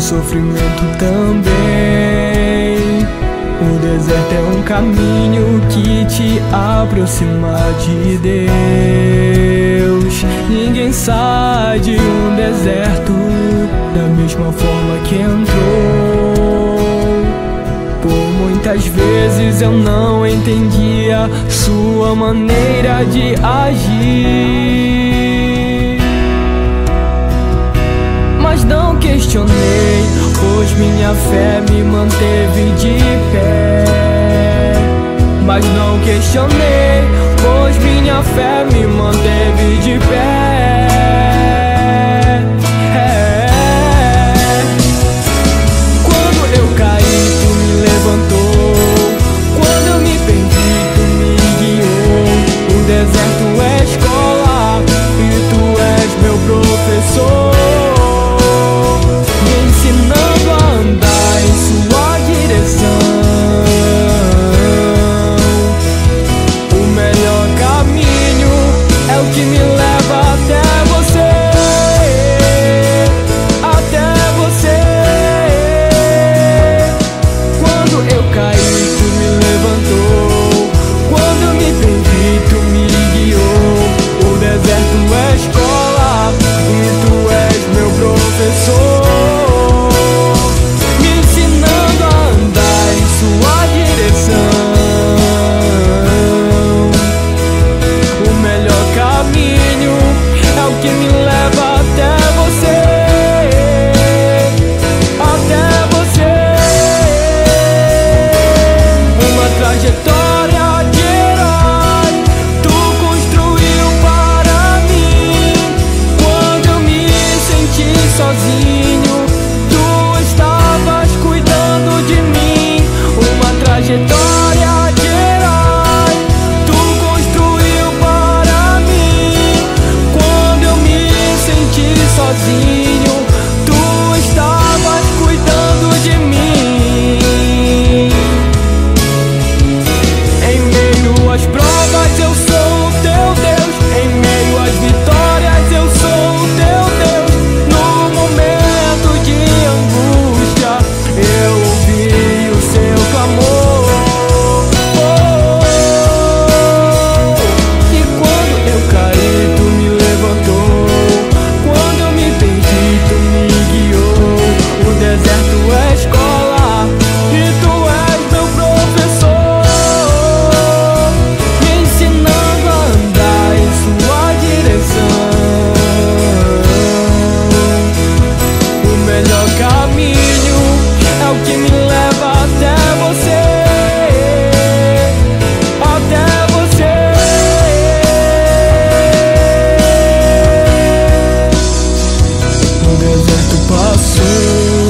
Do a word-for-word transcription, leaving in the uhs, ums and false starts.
um sofrimento também. O deserto é um caminho que te aproxima de Deus. Ninguém sai de um deserto da mesma forma que entrou. Por muitas vezes eu não entendia sua maneira de agir, mas não questionei, pois minha fé me manteve de pé. Mas não questionei, pois minha fé me manteve de pé. É. Quando eu caí, tu me levantou. Quando eu me perdi, tu me guiou. O deserto é escola e tu és meu professor. O deserto passou.